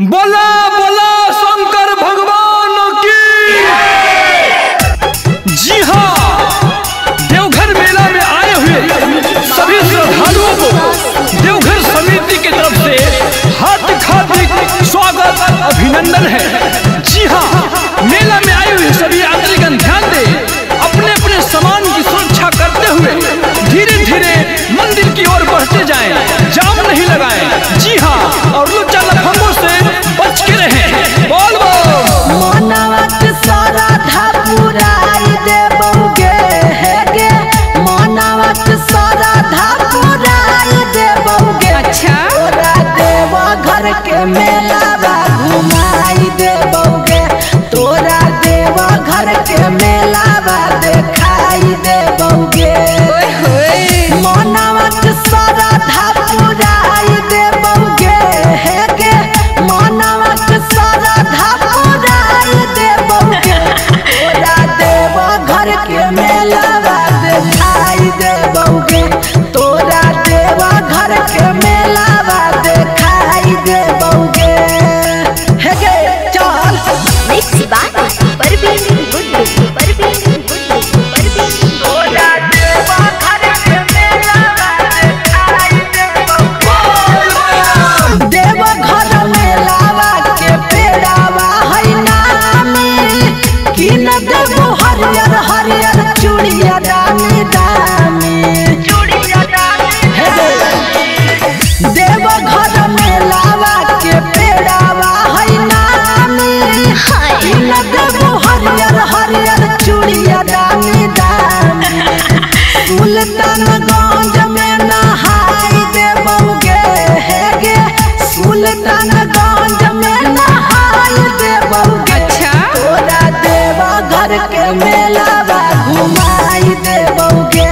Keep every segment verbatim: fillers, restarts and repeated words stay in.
बोला बोला शंकर भगवान की। जी हाँ, देवघर मेला में आए हुए सभी श्रद्धालुओं को देवघर समिति की तरफ से हार्दिक हार्दिक स्वागत और अभिनंदन है। जी हाँ, मेला में आए हुए सभी यात्रीगण ध्यान दें, अपने अपने सामान की सुरक्षा करते हुए धीरे धीरे मंदिर की ओर बढ़ते जाएं, जाम नहीं लगाएं। जी हाँ, और मेला घुमाई देबौगे, तोरा देवघर के मेला देखाई देबौगे। मनवा के श्रद्धा पुराई देबौगे, हेगे मनवा के श्रद्धा पुराई देबौगे, तोरा देवघर के मेला देखाई देबौगे, तोरा देवघर के मेला देखाई देबौगे। देवघर मेलावा के पेड़ावा है नाम में, हरियर हरियर चूड़िया दानी दाम। सुल्तानगंज में नहाई देबौगे, हेगे सुल्तानगंज में नहाई देबौगे। अच्छा, तोरा देवघर के मेलावा घुमाई देबौगे,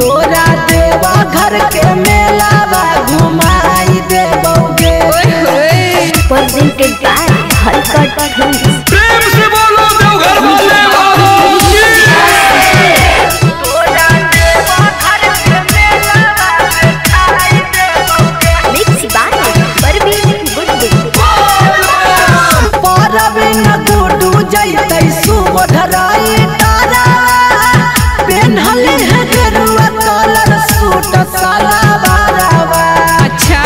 तोरा देवघर के मेलावा घुमाई देबौगे। प्रेम से बोलो देवघर वाले बाबा की। तोरा देवघर के मेलावा देखाई देबौगे। Mix by Parveen Guddu. परवीन गुड्डू जइतै सुभ धराई तारा, पेन्हले है गेरुआ कलर सूट साला बारावा। अच्छा,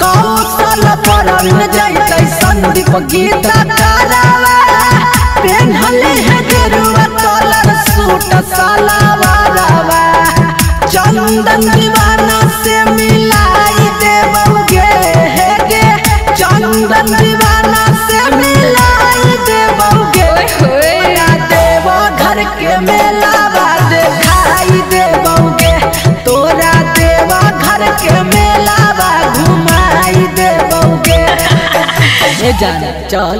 कौशल परवीन जइतै संदीप गीता तारावा, पेन्हले है गेरुआ कलर सूट साला बारावा। चंदन दीवाना से मिलाई देबौगे, हेगे चंदन दीवाना से मिलाई देबौगे, तोरा देवघर के मेलावा देखाई देबौगे, तोरा देवघर के मेलावा घुमाई देबौगे। चल।